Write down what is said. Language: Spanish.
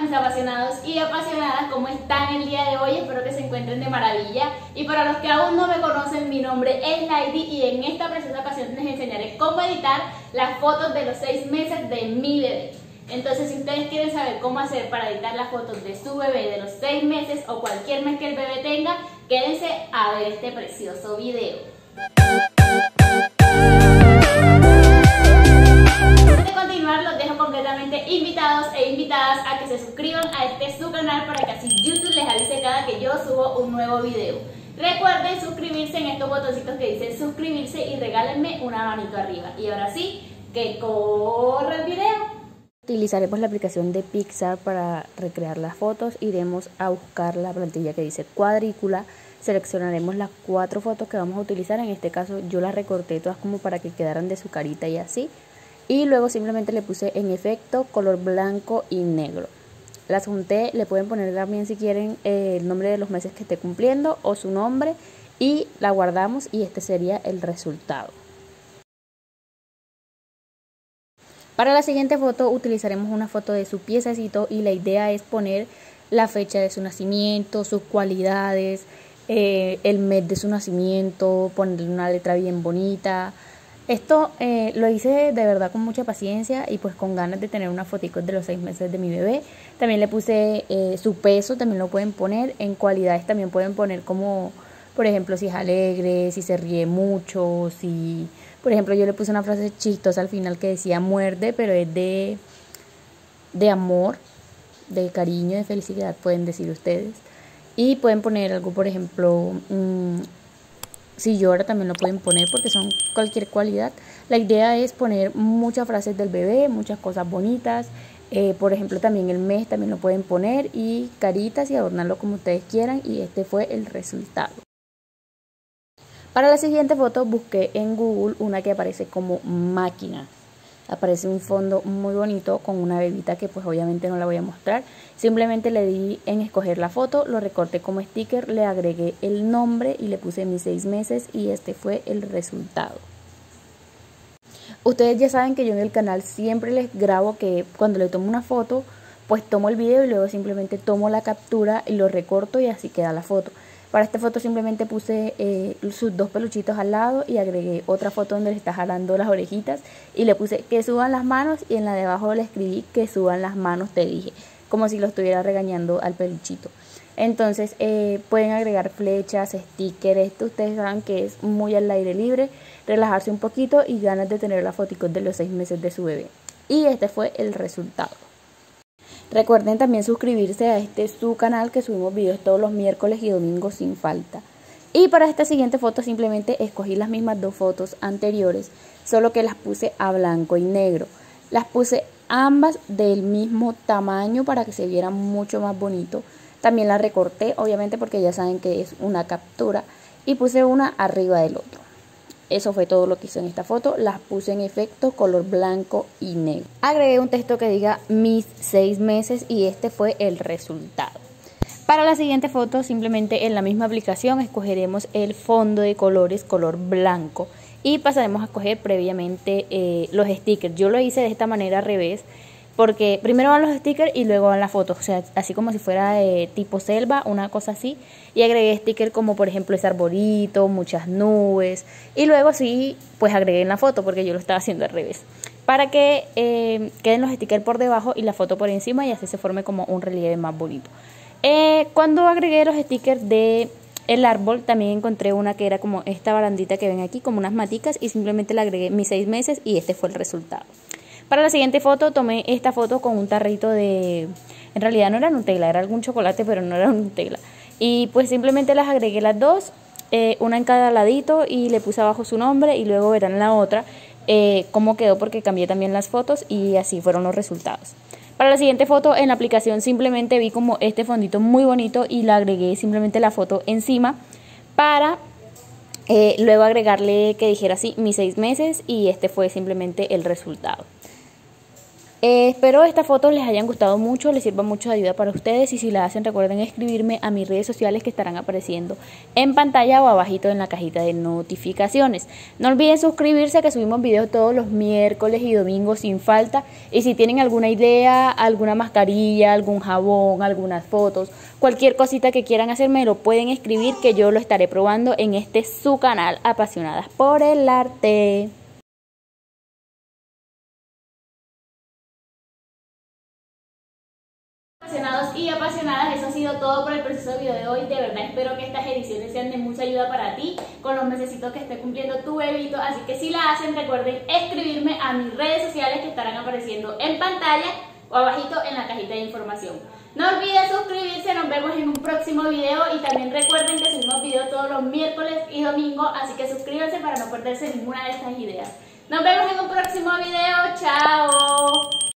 Hola mis apasionados y apasionadas, ¿cómo están el día de hoy? Espero que se encuentren de maravilla. Y para los que aún no me conocen, mi nombre es Laidy y en esta preciosa ocasión les enseñaré cómo editar las fotos de los 6 meses de mi bebé. Entonces, si ustedes quieren saber cómo hacer para editar las fotos de su bebé de los 6 meses o cualquier mes que el bebé tenga, quédense a ver este precioso video. Los dejo completamente invitados e invitadas a que se suscriban a este su canal para que así YouTube les avise cada que yo subo un nuevo video. Recuerden suscribirse en estos botoncitos que dicen suscribirse y regálenme una manito arriba. Y ahora sí, que corra el video. Utilizaremos la aplicación de Pixar para recrear las fotos. Iremos a buscar la plantilla que dice cuadrícula. Seleccionaremos las 4 fotos que vamos a utilizar. En este caso yo las recorté todas como para que quedaran de su carita y así. Y luego simplemente le puse en efecto color blanco y negro. Las junté, le pueden poner también si quieren el nombre de los meses que esté cumpliendo o su nombre. Y la guardamos y este sería el resultado. Para la siguiente foto utilizaremos una foto de su piececito y la idea es poner la fecha de su nacimiento, sus cualidades, el mes de su nacimiento, ponerle una letra bien bonita. Esto lo hice de verdad con mucha paciencia y pues con ganas de tener unas fotitos de los 6 meses de mi bebé. También le puse su peso, también lo pueden poner. En cualidades también pueden poner como, por ejemplo, si es alegre, si se ríe mucho, si... Por ejemplo, yo le puse una frase chistosa al final que decía muerde, pero es de amor, de cariño, de felicidad, pueden decir ustedes. Y pueden poner algo, por ejemplo... Si llora también lo pueden poner porque son cualquier cualidad. La idea es poner muchas frases del bebé, muchas cosas bonitas. Por ejemplo, también el mes también lo pueden poner y caritas y adornarlo como ustedes quieran. Y este fue el resultado. Para la siguiente foto busqué en Google una que aparece como máquina. Aparece un fondo muy bonito con una bebita que pues obviamente no la voy a mostrar. Simplemente le di en escoger la foto, lo recorté como sticker, le agregué el nombre y le puse mis 6 meses y este fue el resultado. Ustedes ya saben que yo en el canal siempre les grabo que cuando le tomo una foto, pues tomo el video y luego simplemente tomo la captura y lo recorto y así queda la foto. Para esta foto simplemente puse sus 2 peluchitos al lado y agregué otra foto donde le está jalando las orejitas y le puse que suban las manos y en la de abajo le escribí que suban las manos te dije. Como si lo estuviera regañando al peluchito. Entonces pueden agregar flechas, stickers, esto ustedes saben que es muy al aire libre, relajarse un poquito y ganas de tener las fotos de los 6 meses de su bebé. Y este fue el resultado. Recuerden también suscribirse a este su canal que subimos videos todos los miércoles y domingos sin falta. Y para esta siguiente foto simplemente escogí las mismas 2 fotos anteriores, solo que las puse a blanco y negro. Las puse ambas del mismo tamaño para que se vieran mucho más bonito. También las recorté, obviamente, porque ya saben que es una captura. Y puse una arriba del otro. Eso fue todo lo que hice en esta foto. Las puse en efecto color blanco y negro. Agregué un texto que diga mis 6 meses y este fue el resultado. Para la siguiente foto, simplemente en la misma aplicación, escogeremos el fondo de colores color blanco. Y pasaremos a escoger previamente los stickers. Yo lo hice de esta manera al revés, porque primero van los stickers y luego van las fotos. O sea, así como si fuera tipo selva, una cosa así. Y agregué stickers como por ejemplo ese arbolito, muchas nubes. Y luego sí, pues agregué en la foto, porque yo lo estaba haciendo al revés. Para que queden los stickers por debajo y la foto por encima y así se forme como un relieve más bonito. Cuando agregué los stickers de... el árbol, también encontré una que era como esta barandita que ven aquí, como unas maticas, y simplemente le agregué mis 6 meses y este fue el resultado. Para la siguiente foto tomé esta foto con un tarrito de... en realidad no era Nutella, era algún chocolate, pero no era Nutella. Y pues simplemente las agregué las 2, una en cada ladito y le puse abajo su nombre y luego verán la otra cómo quedó porque cambié también las fotos y así fueron los resultados. Para la siguiente foto en la aplicación simplemente vi como este fondito muy bonito y le agregué simplemente la foto encima para luego agregarle que dijera así mis 6 meses y este fue simplemente el resultado. Espero estas fotos les hayan gustado mucho, les sirva mucho de ayuda para ustedes, y si la hacen recuerden escribirme a mis redes sociales que estarán apareciendo en pantalla o abajito en la cajita de notificaciones. No olviden suscribirse, que subimos videos todos los miércoles y domingos sin falta, y si tienen alguna idea, alguna mascarilla, algún jabón, algunas fotos, cualquier cosita que quieran hacerme lo pueden escribir, que yo lo estaré probando en este su canal, Apasionadas por el Arte. Apasionados y apasionadas, eso ha sido todo por el precioso video de hoy. De verdad espero que estas ediciones sean de mucha ayuda para ti con los mesecitos que esté cumpliendo tu bebito, así que si la hacen recuerden escribirme a mis redes sociales que estarán apareciendo en pantalla o abajito en la cajita de información. No olviden suscribirse, nos vemos en un próximo video, y también recuerden que subimos videos todos los miércoles y domingos, así que suscríbanse para no perderse ninguna de estas ideas. Nos vemos en un próximo video, chao.